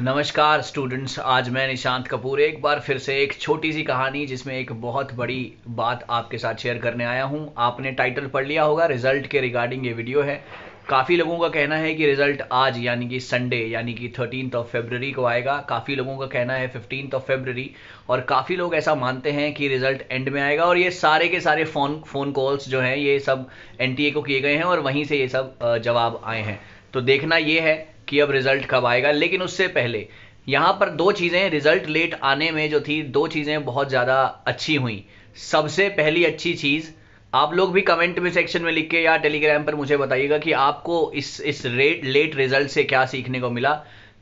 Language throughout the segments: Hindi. नमस्कार स्टूडेंट्स, आज मैं निशांत कपूर एक बार फिर से एक छोटी सी कहानी जिसमें एक बहुत बड़ी बात आपके साथ शेयर करने आया हूं। आपने टाइटल पढ़ लिया होगा, रिजल्ट के रिगार्डिंग ये वीडियो है। काफ़ी लोगों का कहना है कि रिजल्ट आज यानी कि संडे यानी कि 13 फरवरी को आएगा। काफ़ी लोगों का कहना है 15 फरवरी, और काफ़ी लोग ऐसा मानते हैं कि रिजल्ट एंड में आएगा। और ये सारे के सारे फ़ोन कॉल्स जो हैं ये सब NTA को किए गए हैं और वहीं से ये सब जवाब आए हैं। तो देखना ये है कि अब रिजल्ट कब आएगा। लेकिन उससे पहले यहाँ पर दो चीज़ें रिजल्ट लेट आने में जो थी, दो चीज़ें बहुत ज़्यादा अच्छी हुई। सबसे पहली अच्छी चीज़, आप लोग भी कमेंट में सेक्शन में लिख के या टेलीग्राम पर मुझे बताइएगा कि आपको इस लेट रिजल्ट से क्या सीखने को मिला।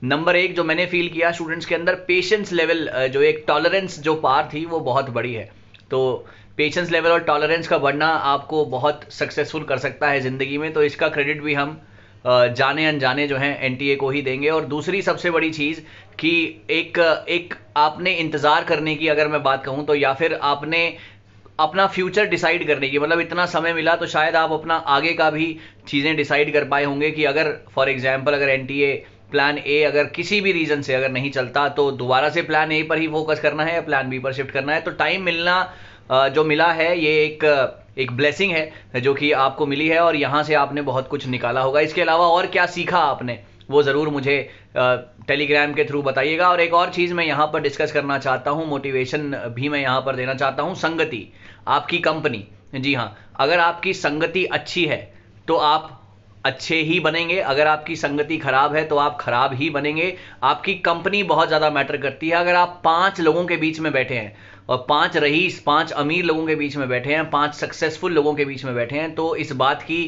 नंबर एक जो मैंने फील किया स्टूडेंट्स के अंदर, पेशेंस लेवल, जो एक टॉलरेंस जो पार थी वो बहुत बड़ी है। तो पेशेंस लेवल और टॉलरेंस का बढ़ना आपको बहुत सक्सेसफुल कर सकता है ज़िंदगी में। तो इसका क्रेडिट भी हम जाने अनजाने जो हैं NTA को ही देंगे। और दूसरी सबसे बड़ी चीज़ कि एक आपने इंतज़ार करने की, अगर मैं बात कहूँ तो, या फिर आपने अपना फ्यूचर डिसाइड करने की, मतलब इतना समय मिला तो शायद आप अपना आगे का भी चीज़ें डिसाइड कर पाए होंगे कि अगर फॉर एग्जांपल अगर NTA प्लान A अगर किसी भी रीज़न से अगर नहीं चलता तो दोबारा से प्लान A पर ही फोकस करना है या प्लान B पर शिफ्ट करना है। तो टाइम मिलना जो मिला है ये एक ब्लेसिंग है जो कि आपको मिली है, और यहाँ से आपने बहुत कुछ निकाला होगा। इसके अलावा और क्या सीखा आपने वो ज़रूर मुझे टेलीग्राम के थ्रू बताइएगा। और एक और चीज़ मैं यहाँ पर डिस्कस करना चाहता हूँ, मोटिवेशन भी मैं यहाँ पर देना चाहता हूँ, संगति आपकी कंपनी। जी हाँ, अगर आपकी संगति अच्छी है तो आप अच्छे ही बनेंगे, अगर आपकी संगति खराब है तो आप खराब ही बनेंगे। आपकी कंपनी बहुत ज़्यादा मैटर करती है। अगर आप 5 लोगों के बीच में बैठे हैं और 5 रईस, 5 अमीर लोगों के बीच में बैठे हैं, 5 सक्सेसफुल लोगों के बीच में बैठे हैं, तो इस बात की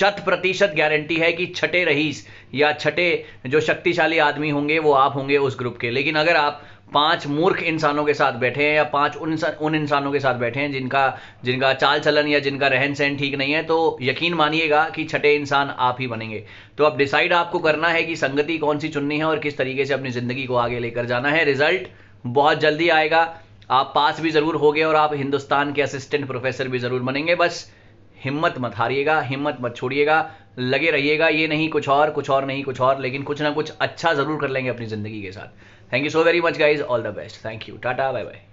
100% गारंटी है कि छठे रईस या छठे जो शक्तिशाली आदमी होंगे वो आप होंगे उस ग्रुप के। लेकिन अगर आप 5 मूर्ख इंसानों के साथ बैठे हैं या 5 उन इंसानों के साथ बैठे हैं जिनका चाल चलन या जिनका रहन सहन ठीक नहीं है, तो यकीन मानिएगा कि छठे इंसान आप ही बनेंगे। तो अब डिसाइड आपको करना है कि संगति कौन सी चुननी है और किस तरीके से अपनी ज़िंदगी को आगे लेकर जाना है। रिजल्ट बहुत जल्दी आएगा, आप पास भी ज़रूर होगे और आप हिंदुस्तान के असिस्टेंट प्रोफेसर भी ज़रूर बनेंगे। बस हिम्मत मत हारिएगा, हिम्मत मत छोड़िएगा, लगे रहिएगा। ये नहीं कुछ और नहीं कुछ और, लेकिन कुछ ना कुछ अच्छा ज़रूर कर लेंगे अपनी ज़िंदगी के साथ। Thank you so very much guys, all the best, thank you, tata, bye bye.